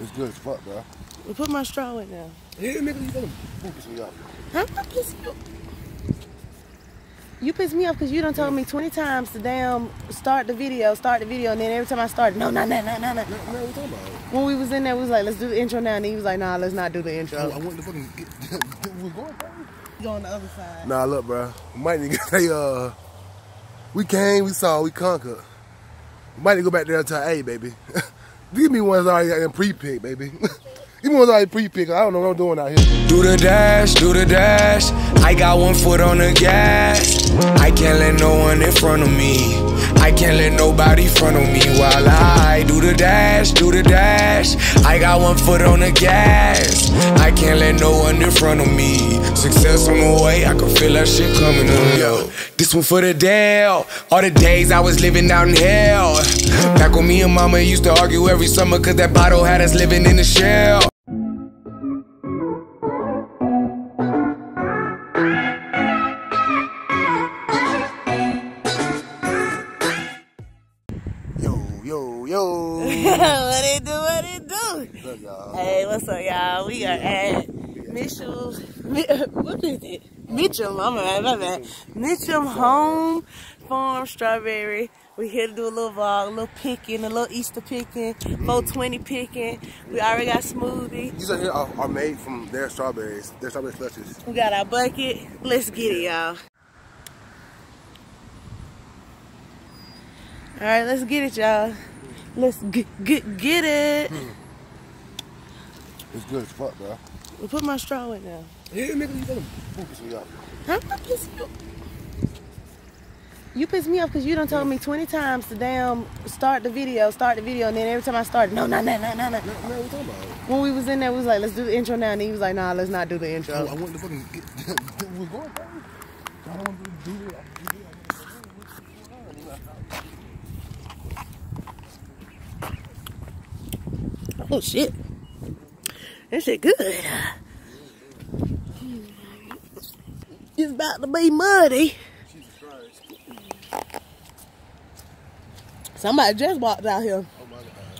It's good as fuck, bro. We put my straw in now. Yeah, nigga, you gonna piss me off. I'm not pissing you off. You pissed me off because you done told me 20 times to damn start the video, and then every time I started, no. What are you talking about? When we was in there, we was like, let's do the intro now, and he was like, nah, let's not do the intro. I went to fucking get we was going, bro. Go on the other side. Nah, look, bro. We might need to say, we came, we saw, we conquered. We might need to go back there and tell, hey, baby, give me ones already pre-picked, baby. Even when I pre-pick, I don't know what I'm doing out here. Do the dash, I got one foot on the gas. I can't let no one in front of me. I can't let nobody front on me while I do the dash, I got one foot on the gas. I can't let no one in front of me. Success on the way, I can feel that shit coming on, yo. This one for the Dale. All the days I was living out in hell. Back when me and mama used to argue every summer, cause that bottle had us living in a shell. Hey, what's up, y'all? We are at Mitcham Home Farm Strawberry. We're here to do a little vlog, a little picking, a little Easter picking, 420 picking. We already got smoothie. These are here are made from their strawberries, their strawberry slushes. We got our bucket. Let's get it, y'all. All right, let's get it, y'all. Let's get it. It's good as fuck, bro. We put my straw in now. Yeah, nigga, you gonna piss me off. I'm not pissing you off. You pissed me off because you done told me 20 times to damn start the video, and then every time I started, no. What are you talking about? When we was in there, we was like, let's do the intro now, and he was like, nah, let's not do the intro. I went to fucking get we was going, bro. I don't want to do it. Oh, shit. That shit good. It's about to be muddy. Somebody just walked out here. Oh my God.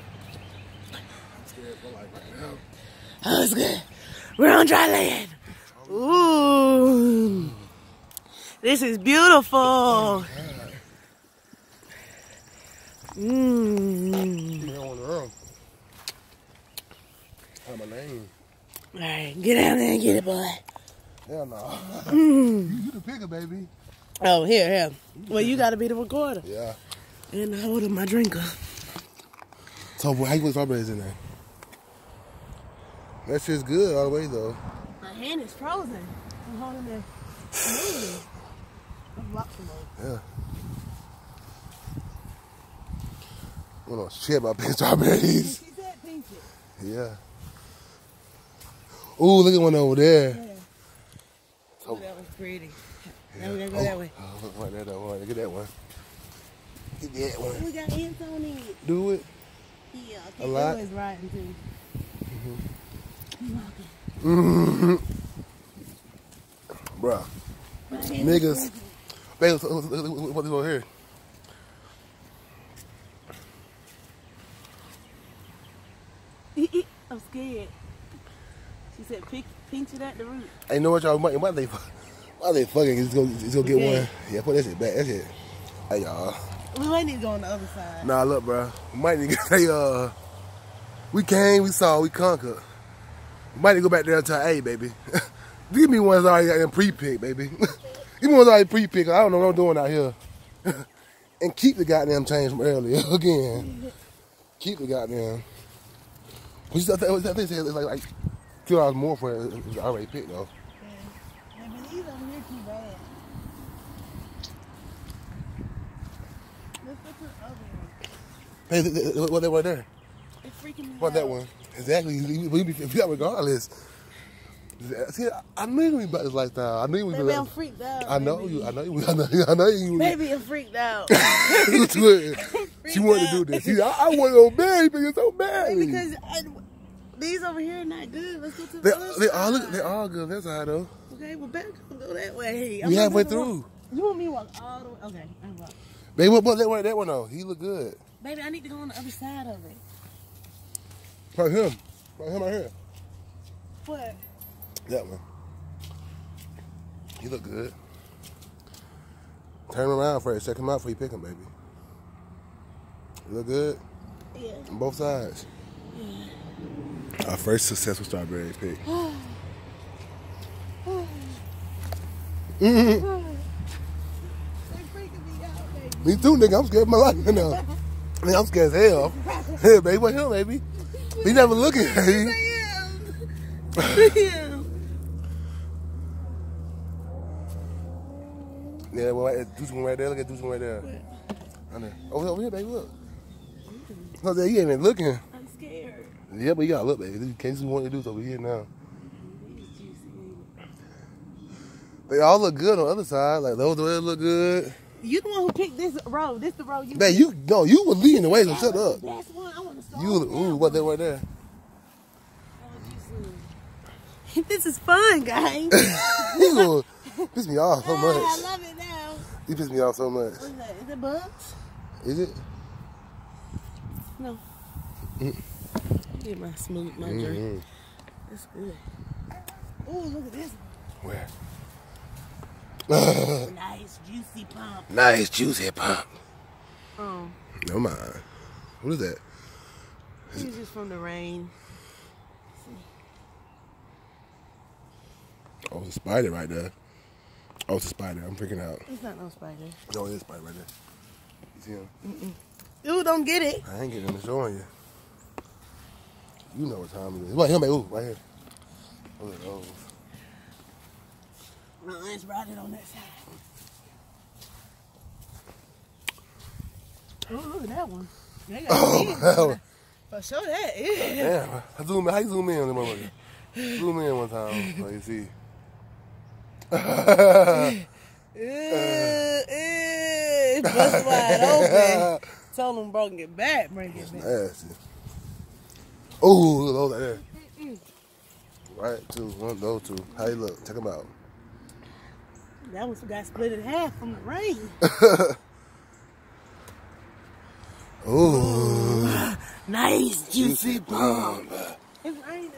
I'm scared for like right now. Oh, it's good. We're on dry land. Ooh. This is beautiful. Mmm. My name. All right, get down there and get it, boy. Hell no. You the picker, baby. Oh, here. Well, you gotta be the recorder. Yeah. And the holder, my drinker. So, how you put strawberries in there? That shit's good all the way, though. My hand is frozen. I'm holding that. I'm locked from over. Yeah. Well, no shit about picking strawberries. She said pink it. Yeah. Ooh, look at one over there. Yeah. Oh, that was pretty. Yeah. Now we gotta go that way. Oh, look at that one. Look at that one. Get that one. We got ants on it. Do it. Yeah, I think it was riding too. Mm-hmm. Bruh. Niggas. Look what's over here. I'm scared. She said, pinch it at the root. Hey, know what y'all, why they fucking just go get one? Yeah, put that shit back, that's it. Hey, y'all. We might need to go on the other side. Nah, look, bro. We might need to say, we came, we saw, we conquered. We might need to go back there and tell, hey, baby, give me ones already pre-picked, baby. Give me ones already pre-picked, I don't know what I'm doing out here. And keep the goddamn change from earlier, again. Keep the goddamn. What that thing says, it's like $2 more for it. It was already picked though. Yeah. I believe I'm here too bad. Let's put the other one. Hey, what's that right there? It's freaking me out. What's that one? Exactly. If you got regardless. See, I knew you were about this lifestyle. I knew you were. Baby, I'm freaked out. I know baby. You. I know you. Baby, I'm freaked out. She wanted to do this. See, I want to obey because so bad. Because these over here are not good. Let's go to the other side. They're all good. That's how though. Okay, well, back gonna go that way. We halfway through. You want me to walk all the way? Okay, I'm walking. Baby, what that one though? He look good. Baby, I need to go on the other side of it. Like him. Right here. What? That one. You look good. Turn around first. Check him out before you pick him, baby. You look good? Yeah. On both sides. Yeah. Our first successful strawberry pick. Me too, nigga. I'm scared of my life right now. I'm scared as hell. Hey, baby, what's up, baby? He never looking at me. Yeah, well, right there. Deuce one right there. Look at Deuce one right there. Under. Over here, baby, look. No, there, you ain't even looking. I'm scared. Yeah, but you gotta look, baby. You can't just want to do this over here now. They all look good on the other side. Like, those ones look good. You the one who picked this road. This the road you picked. You, no, you were leading the way, so shut up. That's one. I want to start. Ooh, what that right there? Oh, this is fun, guys. You piss me off so much. I love it now. You piss me off so much. What is that? Is it bugs? Is it? No. Get my smooth, my drink. That's good. Ooh, look at this one. Where? Nice juicy pump. Nice juicy pump. Oh. No mind. What is that? This is just from the rain. Oh, it's a spider right there. Oh, it's a spider. I'm freaking out. It's not no spider. No, it is a spider right there. You see him? Ooh, don't get it. I ain't getting him. It's showing you. You know what time it is. Right here, man. Ooh, right here. Look at those. My aunt's riding on that side. Oh, look at that one. They got one. For sure that is. Damn. How you zoom in on that motherfucker? Zoom in one time so you see. It bust wide open. Told him, bro, get back. Bring it back. Nasty. Oh, look at those right there. Right, two. One, those two. How you look? Check them out. That one got split in half from the rain. Ooh. Nice juicy bomb. It's raining.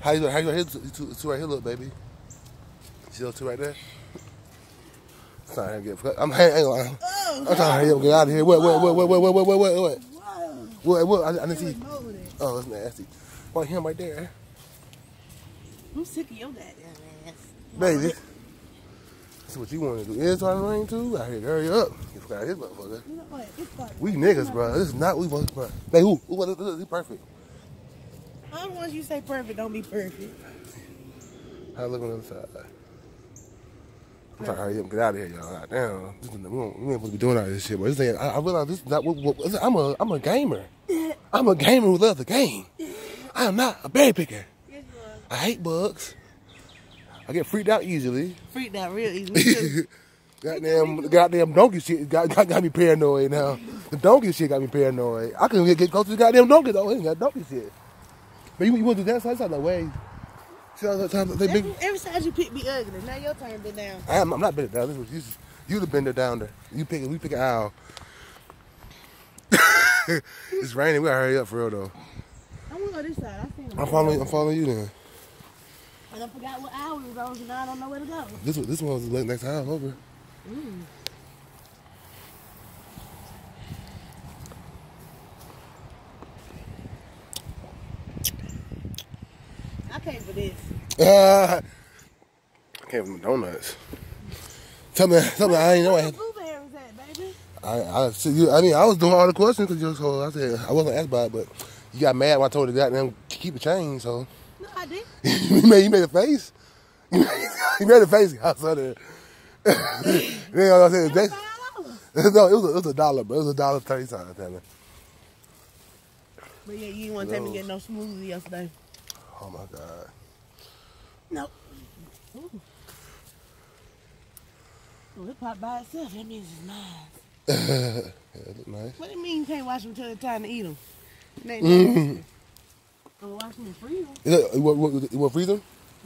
How you look? How you look? Two right here, look, baby. See those two right there? I'm trying to get. I'm trying to get out of here. What? I didn't see. Oh, that's nasty. Right here, right there. I'm sick of your goddamn ass. Baby, that's what you want to do. It's starting to rain too. I hurry up. You forgot this motherfucker. You know what? It's like, we niggas, bro. This is not we supposed to. Hey, who? He perfect. I don't want you to say perfect. Don't be perfect. How look on the other side? I'm trying to hurry up and get out of here, y'all. Damn, we ain't supposed to be doing all this shit. But this ain't, I realize this is not. I'm a gamer. I'm a gamer who loves the game. I am not a berry picker. I hate bugs. I get freaked out easily. Freaked out real easily. goddamn donkey shit got me paranoid now. The donkey shit got me paranoid. I couldn't get close to the goddamn donkey though. It ain't got donkey shit. But you want to do that side? That's not the way. See all the times they big. Every side you pick be ugly. Now your turn been down. I'm not bending down. This was you the bender down there. You pick it. We pick an owl. It's raining. We gotta hurry up for real though. I'm gonna go this side. I seen him. I'm following you then. And I forgot what hour it was, and I don't know where to go. This one was the next hour over. I came for this. I came for the donuts. Tell me, I ain't know I had. Where the blueberries at, baby? I was doing all the questions because you told. I said I wasn't asked by it, but you got mad when I told you goddamn keep the change, so. I did. you made a face. You made a face. I saw that. No, it was a dollar, but it was $1.30. But yeah, you didn't want to take me get no smoothie yesterday. Oh my god. No. Ooh. Well, it popped by itself. That means it's nice. Yeah, it look nice. What do you mean you can't watch them till it's time to eat them? It ain't nice. I'm watching the freezer. You want freezer?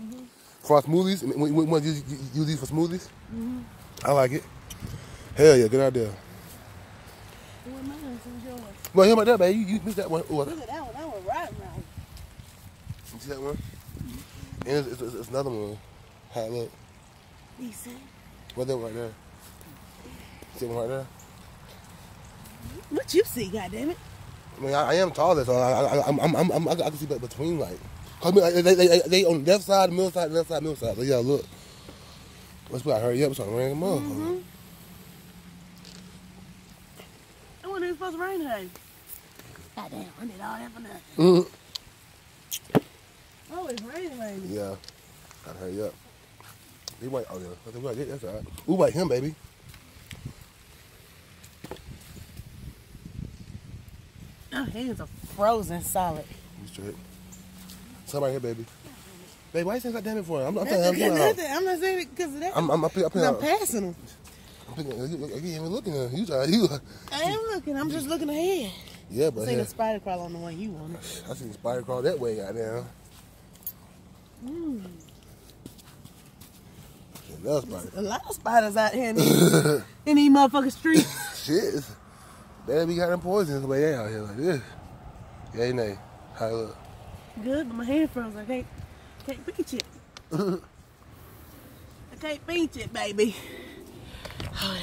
Mm-hmm. For smoothies? You want to use these for smoothies? Mm-hmm. I like it. Hell yeah, good idea. Well, here about that, baby. You missed that one. Ooh, look at that one. That one right. You see that one? Mm-hmm. And it's another one. How it look? You see? What's that one right there? See that one right there? What you see, goddammit? I mean, I am taller, so I can see that between, like. I mean, they on the left side, middle side, left side, middle side. So, yeah, look. Let's about hurry up so I can ring them up. Mm-hmm. I wonder if it's supposed to rain today. Goddamn, I need all that for nothing. Mm-hmm. Oh, it's raining. Yeah. Gotta hurry up. They white. Oh, yeah. That's all right. Ooh, white him, baby. Our hands are frozen solid. You straight. Somebody here, baby. Babe, why you saying goddamn it for? I'm not saying it because of that. I'm passing him. I'm picking. You ain't even looking at him. I am looking. I'm just looking ahead. Yeah, but I seen a spider crawl on the one you wanted. I seen a spider crawl that way, goddamn. Mm. Love spider. A lot of spiders out here in these motherfucking streets. Shit. They be got them poisons the way they out here like this. Yeah, ain't they? How you look? Good, but my hand froze. I can't pinch it. I can't pinch it, baby. Hold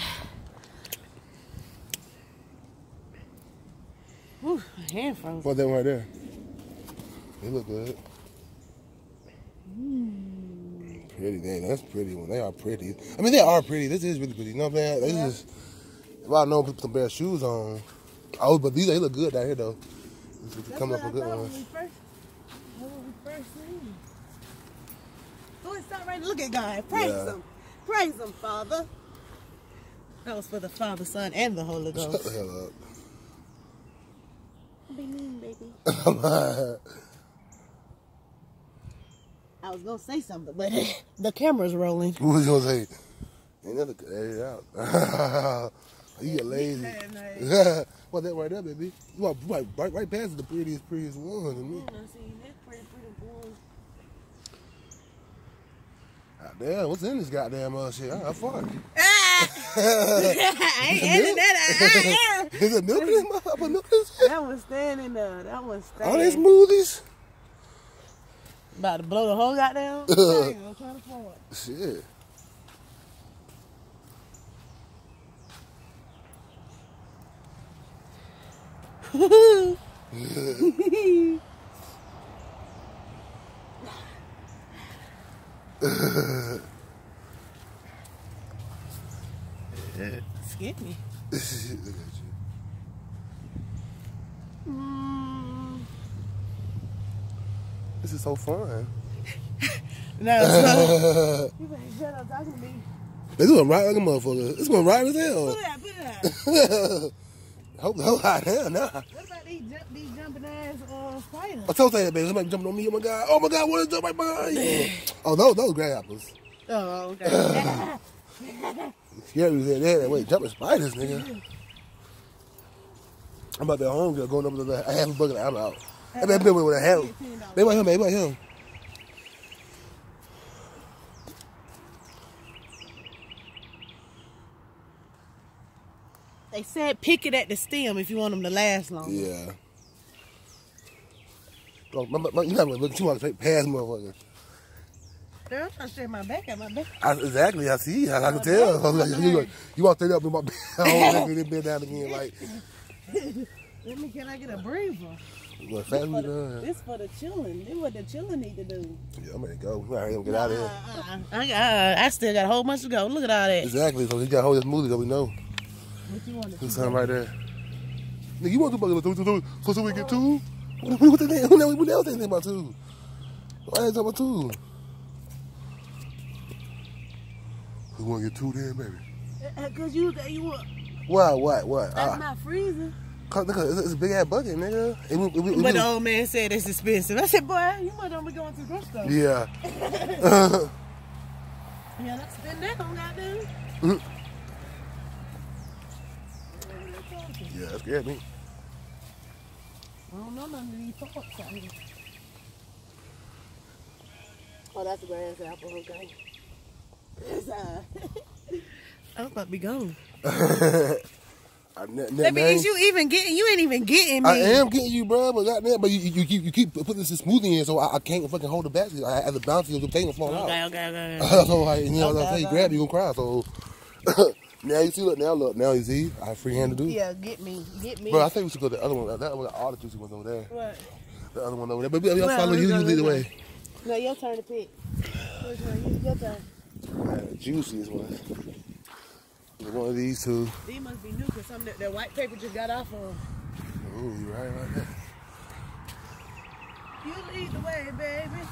on. Ooh, my hand froze. What's that one right there? They look good. Mm. Pretty, dang, that's pretty one. They are pretty. I mean, they are pretty. This is really pretty. You know what I'm saying? This is. If I know put some bare shoes on. Oh, but these, they look good down here, though. Coming up with good ones. When we first seen. Go and stop right and look at God. Praise Him. Praise Him, Father. That was for the Father, Son, and the Holy Ghost. Shut the hell up. Be mean, baby. I was going to say something, but the camera's rolling. What was you going to say? Ain't nothing to edit out. You get lazy. Well, that right there, baby. You walk right past the prettiest one. I see that pretty one. Goddamn, what's in this goddamn shit? I farted. I ain't ending that. Is it milk in this motherfucker? That one's standing though. That one's standing. All these smoothies. About to blow the whole goddamn thing. I'm trying to pour it. Shit. Scared me. Look at you. Mm. This is so fun. No, it's not. You better shut up talking to me. They're doing right like a motherfucker. It's going right as hell. Put it out. Hold down now. What about these jumping ass spiders? I told you that, baby. Somebody jumping on me. Oh my god, what is jump right behind you? Oh, those grab apples. Oh, okay. Scared me that way. Jumping spiders, nigga. I'm about that homegirl going over to the half a bucket of apple out. That man been with a half. They want him, baby. They want him. They said pick it at the stem if you want them to last long. Yeah. You're not going to look too much past motherfuckers. Girl, I'm trying to straighten my back out. Exactly, I see. I can tell. You walk straight up with my back. I don't bend down again. Like. Can I get a breather? This for the chilling. This what the chilling need to do. Yeah, I'm ready to go. I ain't gonna get out of here. I still got a whole bunch to go. Look at all that. Exactly. So he got a whole smoothie that we know. What you want? Something right there. Nigga, you want to talk about two? So we get two? What the name? Who else ain't about two? Why ain't talking about two? Who want to get two then, baby? Because you want. What? That's not freezing. It's a big ass bucket, nigga. But the old man said it's expensive. I said, boy, you might not be going to the grocery store. Yeah. Yeah, that's been that on goddamn. Yeah, that scared me. I don't know none of these thoughts out here. Oh, that's a grass apple, okay. I'm about to be gone. That means you even getting, you ain't even getting me. I am getting you, bro, but goddamn, but you keep putting this smoothie in, so I can't fucking hold the basket. I the bounce of the thing and fall out. Okay. So like, you know, okay, I say, grab you, you gonna cry. So now you see, look, now you see, I have free hand to do. Yeah, get me. Bro, I think we should go to the other one. That was all the juicy ones over there. What? The other one over there. But y'all follow you, lead the way. No, your turn to pick. Which one? Your turn. The juiciest one. One of these two. These must be new because something that white paper just got off of them. Oh, you're right about that. You lead the way, baby.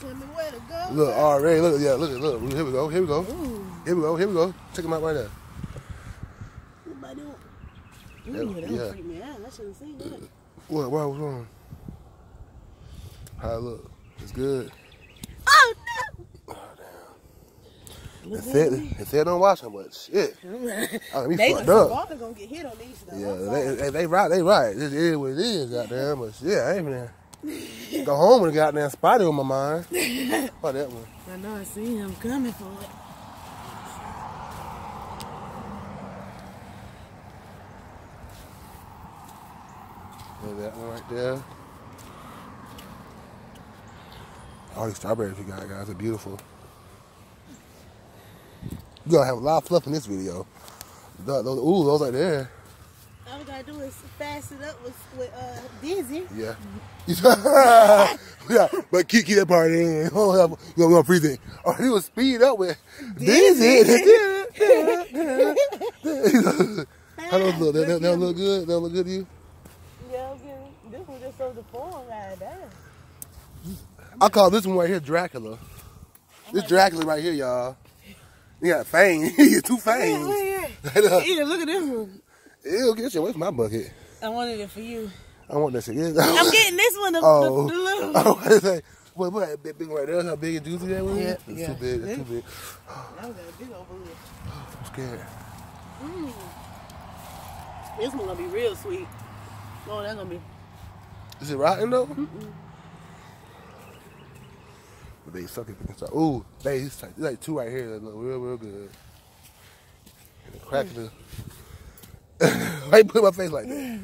Tell me where to go. Look, already, look, yeah, look. Here we go, Ooh. Here we go. Check them out right there. Nobody want. Ooh, that freak me out. I shouldn't have seen that. What? Why? What's wrong? How it look? It's good. Oh, no. If they don't watch how much shit. They gonna get hit on these though. Yeah, they right. It is what it is, goddamn. But shit, I ain't even go home with a goddamn spotty on my mind. Oh, that one. I know I seen him coming for it. And that one right there. All these strawberries we got, guys, are beautiful. We're gonna have a lot of fluff in this video. Those right there. All we gotta do is fast it up with Dizzy. Yeah. Yeah, but keep that part in. We're gonna freeze it. Or he was speed up with Dizzy. How those look? They look good? They look good to you? Yeah, good. This one just so deformed right there. I call this one right here Dracula. This Dracula right here, y'all. You got fangs. You got two fangs. Yeah, look at this one. Ew, get your way from my bucket. I wanted it for you. I want that shit. I'm getting this one. Oh. The little one. What, that big right there? How big and juicy that one? Yeah. It's too big. It's too big. That was a big old balloon. I'm scared. Mm. This one going to be real sweet. Oh, that's going to be. Is it rotten, though? Mm-mm. They suck it. Ooh, there's like two right here that look real good. And the crack of the... Why you put my face like that?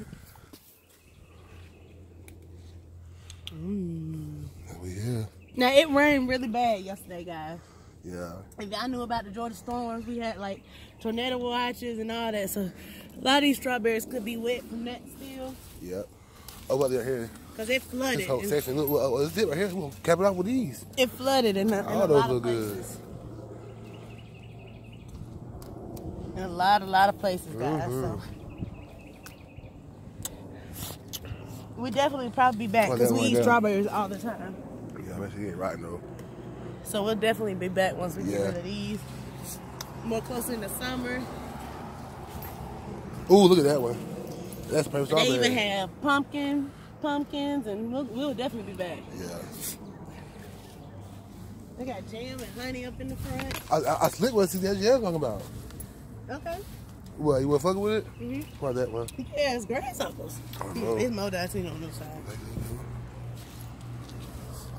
Mm. Oh, yeah. Now, it rained really bad yesterday, guys. Yeah. If y'all knew about the Georgia storms, we had like tornado watches and all that. So, a lot of these strawberries could be wet from that still. Yep. Oh, well, they're here. Because it flooded. This whole section. Look, this dip right here. We're going to cap it off with these. It flooded in a lot of places. In a lot of places, guys. Mm-hmm. So. We definitely probably be back because we eat strawberries all the time. Yeah, I bet you ain't rotten though. So we'll definitely be back once we get rid of these. More closer in the summer. Ooh, look at that one. That's perfect strawberry. They even have pumpkins, and we'll definitely be back. Yeah. They got jam and honey up in the front. I slick one. See that jam talking about. Okay. What, you want to fuck with it? Mhm. Why that one? Yeah, it's grasshoppers. It's more that I seen on this side.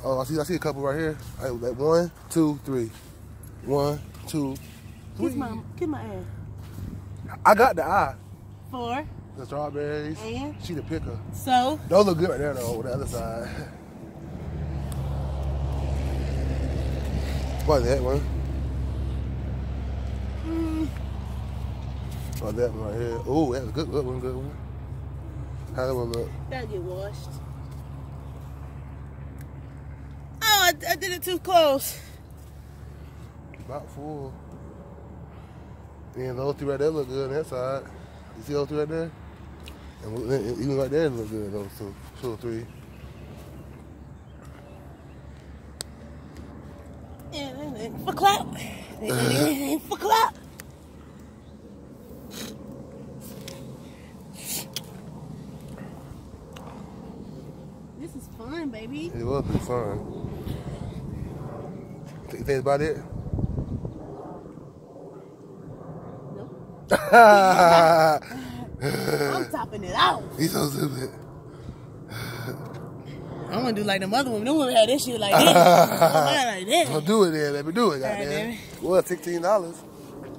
Oh, I see a couple right here. All right, like 1, 2, 3. 1, 2, 3. Kiss my ass. I got the eye. 4. The strawberries. And? She the picker. So? Those look good right there, though, on the other side. What's that one? Mm. Oh, that one right here. Ooh, that's a good one. How that one look? Gotta get washed. Oh, I did it too close. About full. And those two right there look good on that side. You see those two right there? And even right there look good, those two. 2 or 3. Yeah, that ain't for clap. That ain't for clap. This is fun, baby. It was pretty fun. You think that's about it? I'm topping it out. He's so stupid. I want to do like them other women. Them women had this shit like this. Like that. Well, do it then, baby. Do it, goddamn. Well, $16.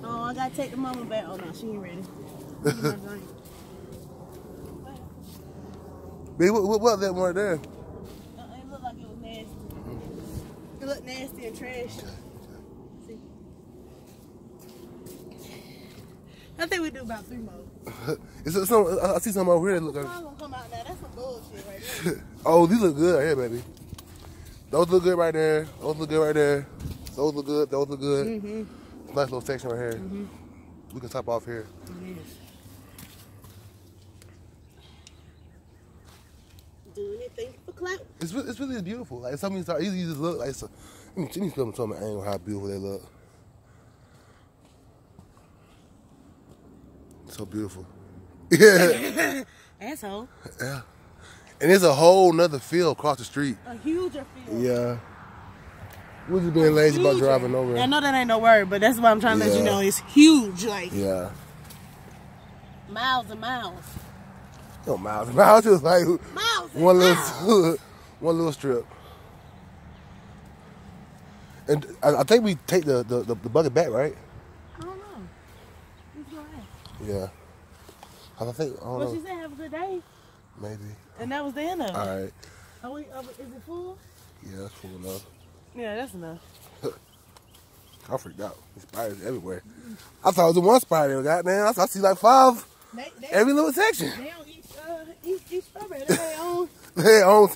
Oh, I got to take the mama back. Oh, no, she ain't ready. Baby, what was that one there? It looked like it was nasty. It looked nasty and trash. See. I think we do about 3 more. Is some, I see some over here that look like. Gonna come out now. That's some bullshit right there. Oh, these look good right here, baby. Those look good right there. Those look good right there. Those look good. Those look good. Mm-hmm. Nice little section right here. Mm-hmm. We can top off here. Yes. Do anything for clout. It's really beautiful. Like some of these are easy to look. Like so, I mean, she needs to come to my angle how beautiful they look. So beautiful. Yeah. Asshole. Yeah. And there's a whole nother field across the street. A huger field. Yeah. We're just being lazy about driving over. I know that ain't no word, but that's what I'm trying to let you know. It's huge, like. Yeah. Miles and miles. No miles and miles. It's like one little strip. And I think we take the bucket back, right? I don't know. Let's go ahead. Yeah. I think. I don't know. She said have a good day. Maybe. And that was the end of it. All right. Are we? Is it full? Yeah, that's full enough. Yeah, that's enough. I freaked out. There's spiders everywhere. I thought it was one spider. Goddamn, I see like 5 every little section. They don't eat strawberry. They own.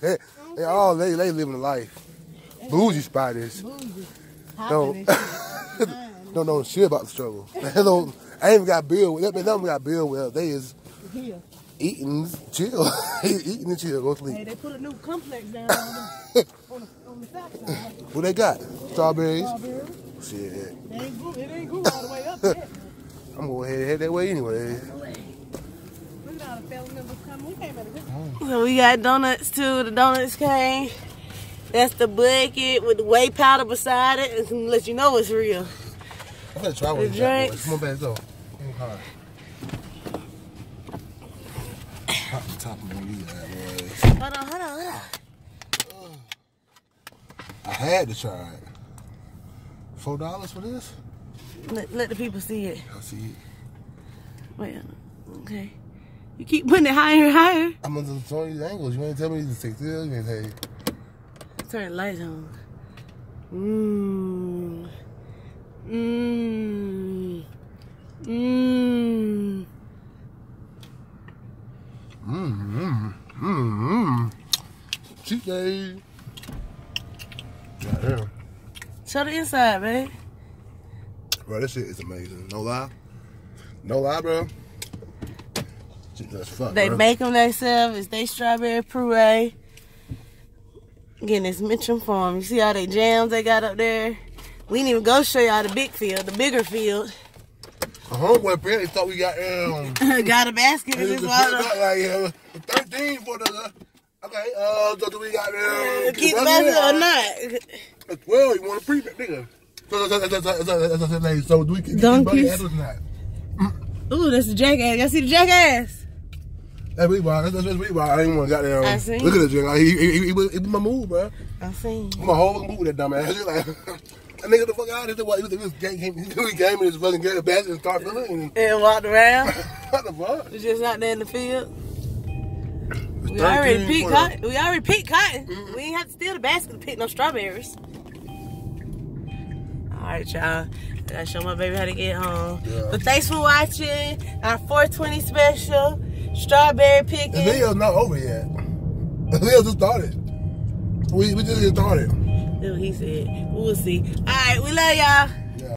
They all they living a life. Bougie spiders. Bougie. Don't know shit about the struggle. I ain't even got bill with. They don't got bill with. They is here. Eating, chill. Eating and chill. Go sleep. Hey, they put a new complex down on the side. What they got? Strawberries? Strawberries. Shit. It ain't grew all the way up yet. I'm going to go ahead and head that way anyway. Look at all the family members coming. We came at a good time. So we got donuts too. The donuts came. That's the bucket with the whey powder beside it. It's going to let you know it's real. I'm going to try one of these. Come on, baby, go. Pop the top of me, hold on. I had to try it. $4 for this? Let the people see it. I see it. Well, okay. You keep putting it higher and higher. I'm gonna show you the angles. You ain't tell me to take this. You ain't tell you. Turn the lights on. Mmm. Mmm. Mmm. Cheat day. Goddamn. Show the inside, man. Bro, this shit is amazing. No lie. No lie, bro. Shit does fuck, they make them themselves. It's they strawberry puree. Again, it's Mitcham Farm. You see all they jams they got up there? We didn't even go show y'all the big field, the bigger field. A homeboy barely thought we got got a basket in this water. Like 13 for the okay. So we got keep the basket or not? Well, you want a pre nigga. So do we keep the basket or not? Ooh, that's the jackass. Y'all see the jackass? That's we wild. That's we wild. I ain't want to goddamn. I seen. Look at the drink. He was my move, bro. I seen. My whole move with that dumbass. Like. That nigga the fuck out of this. He gave me this fucking girl basket and started feeling and walked around. What the fuck? We just out there in the field. We already picked cotton. We ain't have to steal the basket to pick no strawberries. Alright, y'all. I gotta show my baby how to get home. Yeah. But thanks for watching our 420 special. Strawberry picking. The video's not over yet. The video just started. We just started. Dude, he said, we'll see. All right, we love y'all.